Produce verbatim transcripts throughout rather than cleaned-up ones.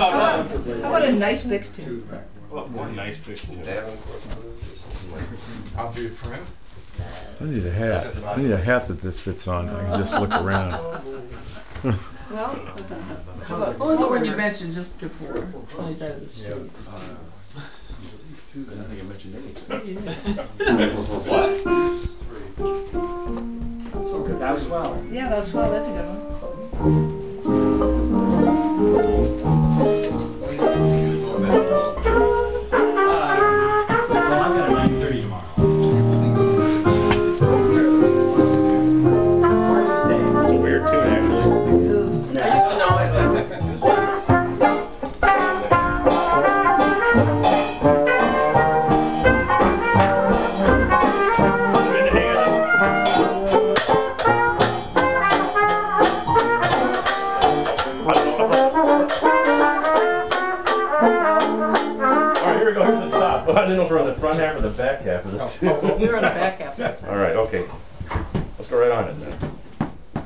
How about a nice fixture? Well, one nice picture. I'll do it for him. I need a hat. I need a hat that this fits on. I can just look around. Well, what was it when you mentioned just before? Somebody's out of the street. I don't think I mentioned anything. What? That's okay. Thou Swell. Yeah, Thou Swell. That's a good one. I didn't know if we're on the front half or the back half of this. No. We were on the back half. All right, okay. Let's go right on it then.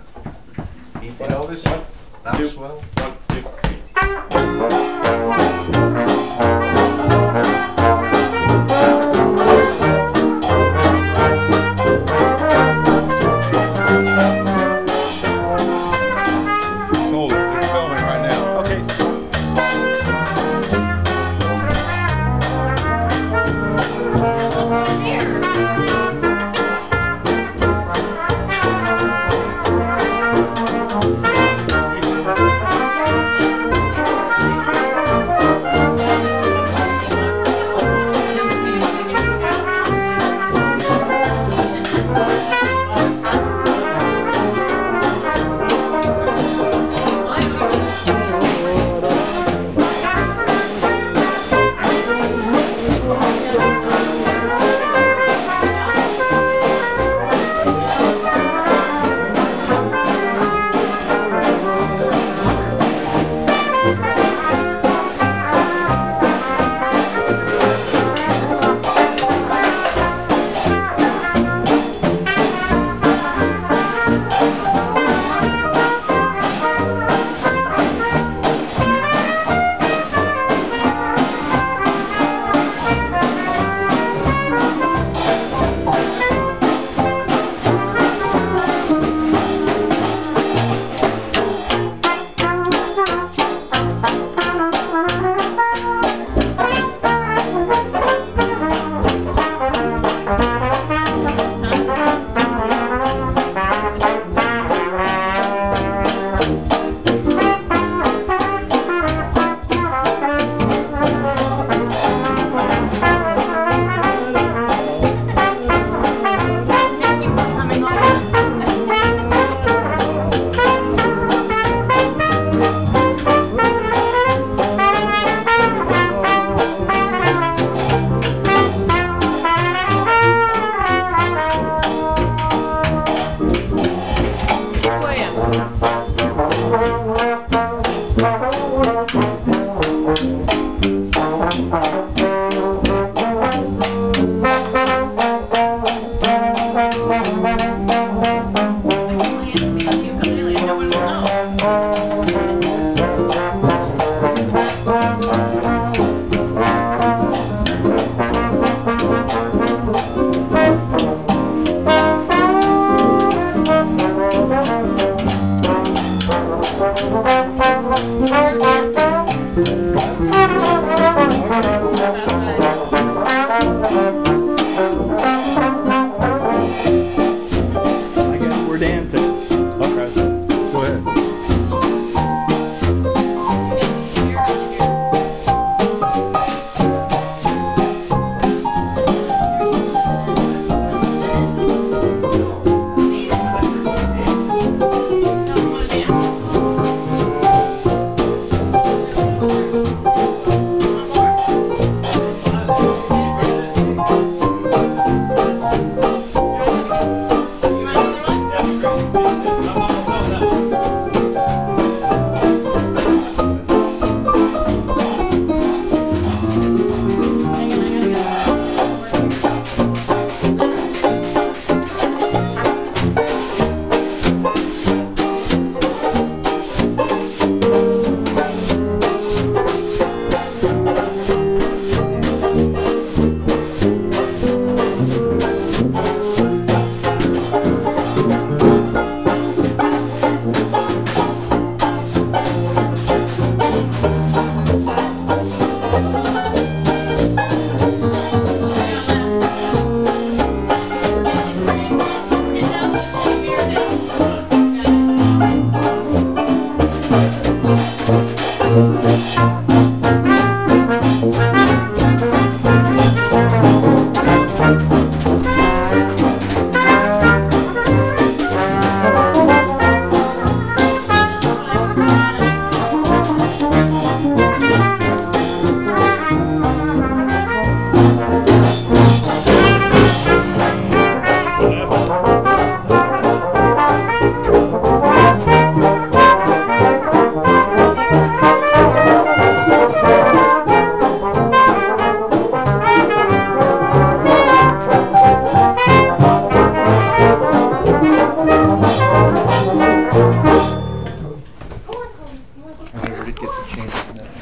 You know this one? That was well. One, two, three. Thank you.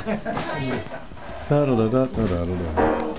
Da da da da da da da.